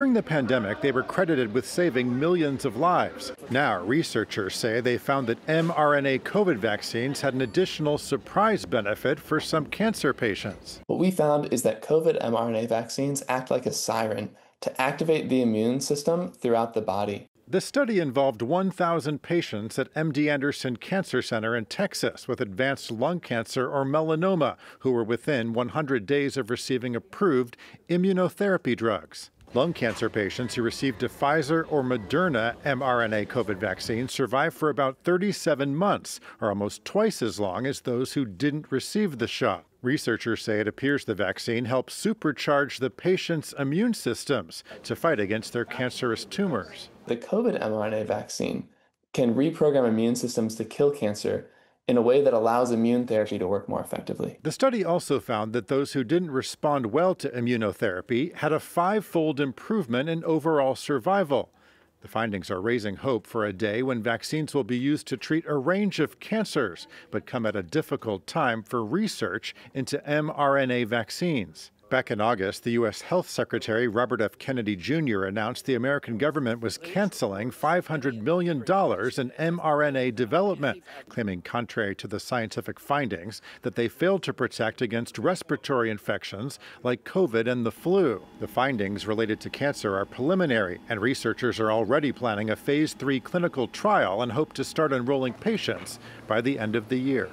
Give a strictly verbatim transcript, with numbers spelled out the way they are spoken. During the pandemic, they were credited with saving millions of lives. Now, researchers say they found that mRNA COVID vaccines had an additional surprise benefit for some cancer patients. What we found is that COVID mRNA vaccines act like a siren to activate the immune system throughout the body. The study involved one thousand patients at M D Anderson Cancer Center in Texas with advanced lung cancer or melanoma who were within one hundred days of receiving approved immunotherapy drugs. Lung cancer patients who received a Pfizer or Moderna mRNA COVID vaccine survived for about thirty-seven months, or almost twice as long as those who didn't receive the shot. Researchers say it appears the vaccine helps supercharge the patient's immune systems to fight against their cancerous tumors. The COVID mRNA vaccine can reprogram immune systems to kill cancer in a way that allows immune therapy to work more effectively. The study also found that those who didn't respond well to immunotherapy had a five-fold improvement in overall survival. The findings are raising hope for a day when vaccines will be used to treat a range of cancers, but come at a difficult time for research into mRNA vaccines. Back in August, the U S Health Secretary Robert F. Kennedy Junior announced the American government was canceling five hundred million dollars in mRNA development, claiming, contrary to the scientific findings, that they failed to protect against respiratory infections like COVID and the flu. The findings related to cancer are preliminary, and researchers are already planning a phase three clinical trial and hope to start enrolling patients by the end of the year.